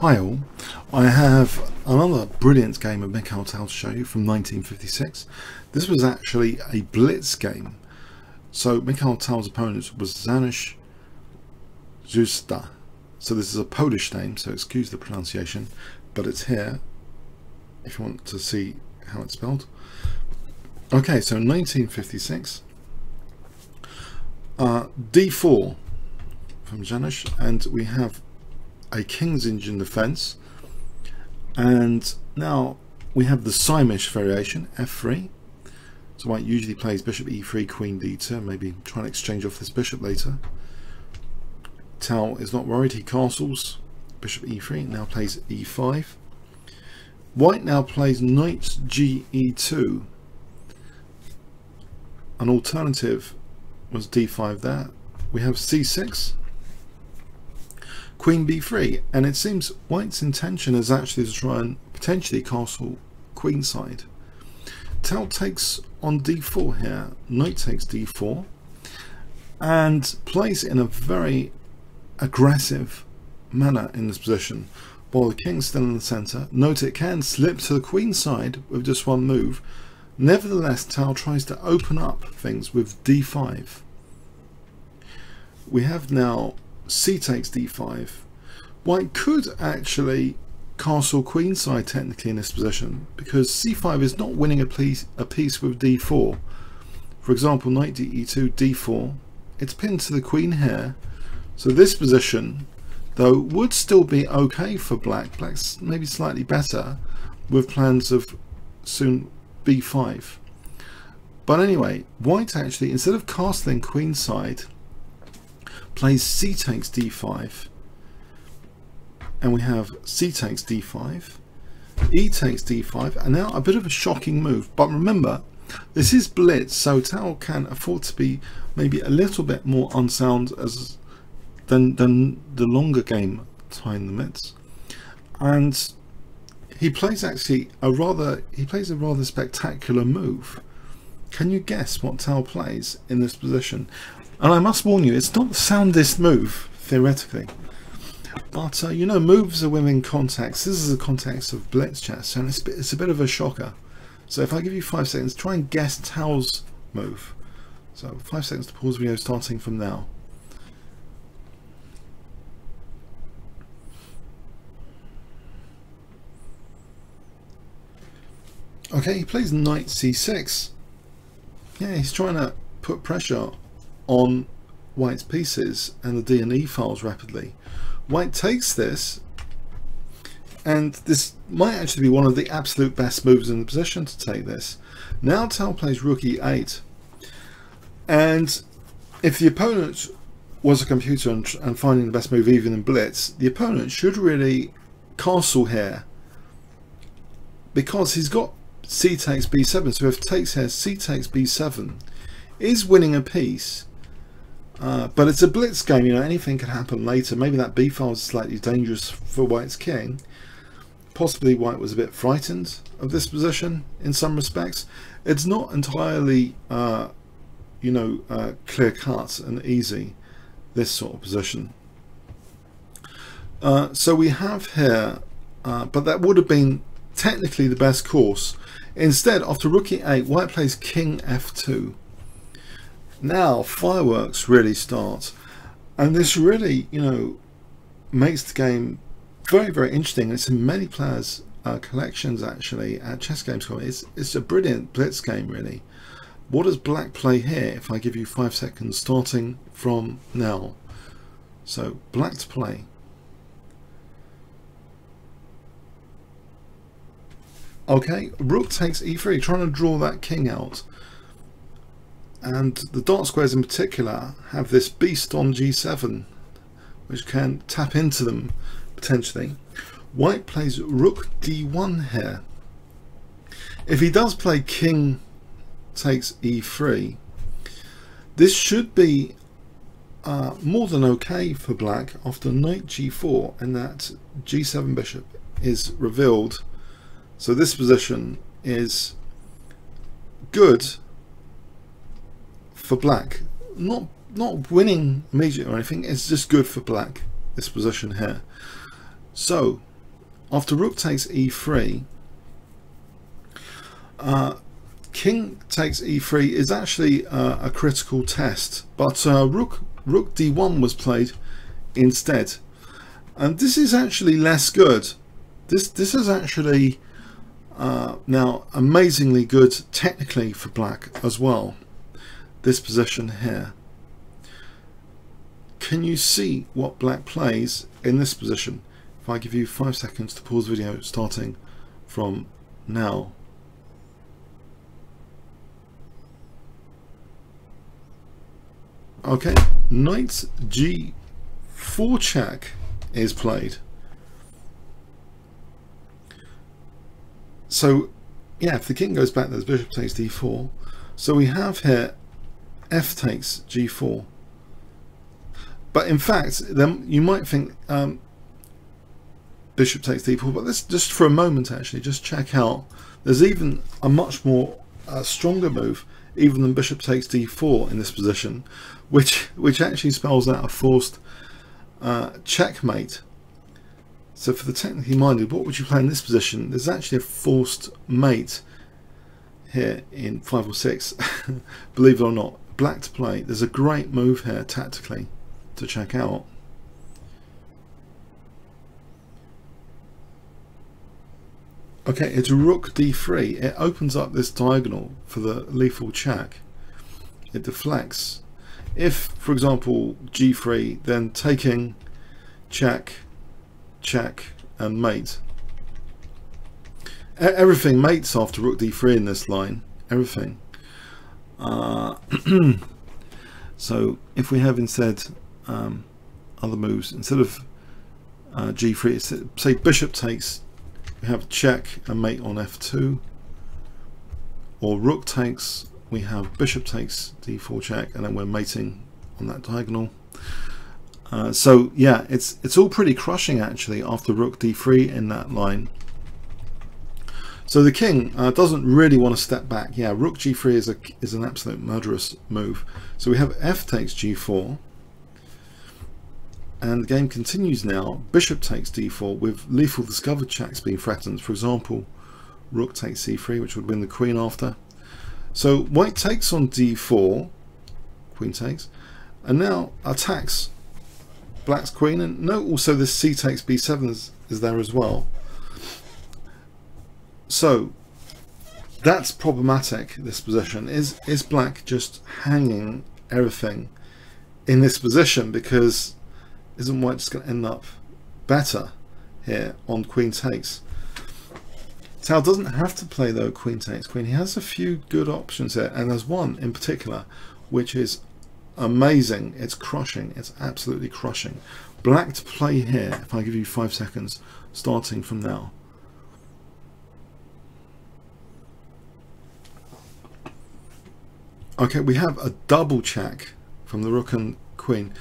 Hi all, I have another brilliant game of Mikhail Tal to show you from 1956. This was actually a blitz game. So Mikhail Tal's opponent was Janusz Szukszta. So this is a Polish name, so excuse the pronunciation, but it's here if you want to see how it's spelled. Okay, so 1956, D4 from Janusz, and we have a King's Indian Defense, and now we have the Simisch variation, f3. So white usually plays bishop e3, queen d2, maybe try and exchange off this bishop later. Tal is not worried, he castles bishop e3, now plays e5. White now plays knight g e2. An alternative was d5 there. We have c6, queen b3, and it seems white's intention is actually to try and potentially castle queenside. Tal takes on d4 here, knight takes d4, and plays in a very aggressive manner in this position, while the king's still in the center. Note it can slip to the queenside with just one move. Nevertheless, Tal tries to open up things with d5. We have now c takes d5. White could actually castle queenside technically in this position, because c5 is not winning a piece with d4. For example, knight d2, d4, it's pinned to the queen here. So this position, though, would still be okay for black. Black's maybe slightly better with plans of soon b5. But anyway, white actually, instead of castling queenside, plays c takes d5, and we have c takes d5, e takes d5, and now a bit of a shocking move. But remember, this is blitz, so Tal can afford to be maybe a little bit more unsound than the longer game time limits. And he plays actually a rather spectacular move. Can you guess what Tal plays in this position? And I must warn you, it's not the soundest move, theoretically. But, you know, moves are within context. This is the context of blitz chess, and it's a bit of a shocker. So if I give you 5 seconds, try and guess Tal's move. So 5 seconds to pause the video starting from now. Okay, he plays knight c6. Yeah, he's trying to put pressure on white's pieces and the D and E files rapidly. White takes this, and this might actually be one of the absolute best moves in the position to take this. Now Tal plays rook e8, and if the opponent was a computer and finding the best move even in blitz, the opponent should really castle here, because he's got c takes b7. So if takes here, c takes b7 is winning a piece. But it's a blitz game, you know, anything could happen later. Maybe that b file is slightly dangerous for white's king. Possibly white was a bit frightened of this position in some respects. It's not entirely, you know, clear cut and easy, this sort of position. So we have here, but that would have been technically the best course. Instead, after rook e8, white plays king f2. Now fireworks really start, and this really, you know, makes the game very, very interesting. It's in many players' collections actually at ChessGames.com. It's a brilliant blitz game, really. What does black play here if I give you 5 seconds starting from now? So black to play. Okay, rook takes e3, trying to draw that king out. And the dark squares in particular have this beast on g7, which can tap into them potentially. White plays rook d1 here. If he does play king takes e3, this should be more than okay for black after knight g4, and that g7 bishop is revealed. So this position is good for black, not winning immediately or anything. It's just good for black, this position here. So after rook takes e3, king takes e3 is actually a critical test, but rook d1 was played instead, and this is actually less good. This is actually now amazingly good technically for black as well, this position here. Can you see what black plays in this position? If I give you 5 seconds to pause the video starting from now. Okay, knight g4 check is played. So yeah, if the king goes back, there's bishop takes d4. So we have here f takes g4. But in fact, then you might think bishop takes d4, but let's just for a moment actually just check out. There's even a much more stronger move even than bishop takes d4 in this position, which actually spells out a forced checkmate. So for the technically minded, what would you play in this position? There's actually a forced mate here in 5 or 6. Believe it or not, black to play. There's a great move here tactically to check out. Okay, it's rook d3. It opens up this diagonal for the lethal check. It deflects. If, for example, g3, then taking, check, check, and mate. Everything mates after rook d3 in this line. Everything. So if we have instead other moves, instead of g3, it's, say bishop takes, we have check and mate on f2, or rook takes, we have bishop takes d4 check, and then we're mating on that diagonal. So yeah, it's all pretty crushing actually after rook d3 in that line. So the king doesn't really want to step back. Yeah, rook g3 is an absolute murderous move. So we have f takes g4, and the game continues now. Bishop takes d4 with lethal discovered checks being threatened. For example, rook takes c3, which would win the queen after. So white takes on d4, queen takes, and now attacks black's queen. And note also this c takes b7 is there as well. So that's problematic. This position is black just hanging everything in this position, because isn't white just going to end up better here on queen takes? Tal doesn't have to play though queen takes queen. He has a few good options here, and there's one in particular which is amazing. It's crushing. It's absolutely crushing. Black to play here. If I give you 5 seconds starting from now. Okay, we have a double check from the rook and queen.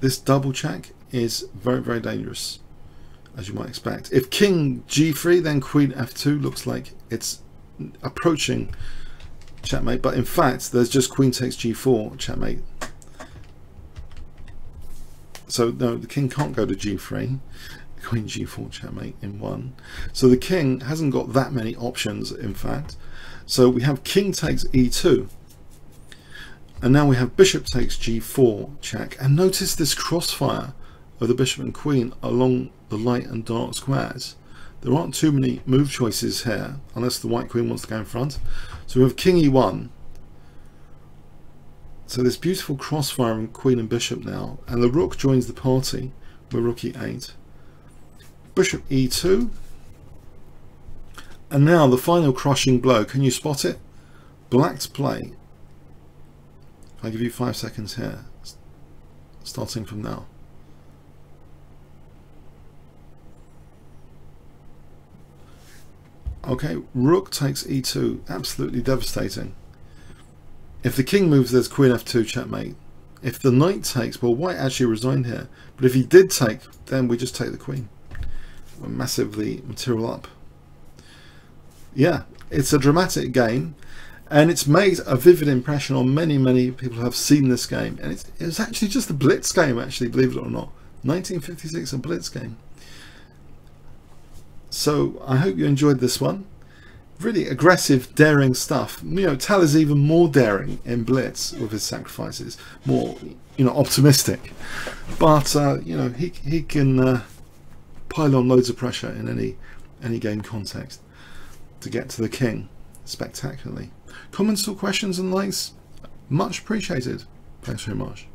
This double check is very, very dangerous, as you might expect. If king g3, then queen f2 looks like it's approaching checkmate, but in fact, there's just queen takes g4 checkmate. So no, the king can't go to g3. Queen g4 checkmate in one. So the king hasn't got that many options, in fact. So we have king takes e2, and now we have bishop takes g4 check, and notice this crossfire of the bishop and queen along the light and dark squares. There aren't too many move choices here unless the white queen wants to go in front. So we have king e1, so this beautiful crossfire of queen and bishop now, and the rook joins the party with rook e8, bishop e2, and now the final crushing blow. Can you spot it? Black to play. I'll give you 5 seconds here, starting from now. Okay, rook takes e2, absolutely devastating. If the king moves, there's queen f2 checkmate. If the knight takes, well, white actually resigned here, but if he did take, then we just take the queen. We're massively material up. Yeah, it's a dramatic game, and it's made a vivid impression on many people who have seen this game. And it's actually just a blitz game, actually, believe it or not. 1956, a blitz game. So I hope you enjoyed this one. Really aggressive, daring stuff. You know, Tal is even more daring in blitz with his sacrifices, more, you know, optimistic. But you know, he can pile on loads of pressure in any game context to get to the king spectacularly. Comments or questions and likes, much appreciated. Thanks very much.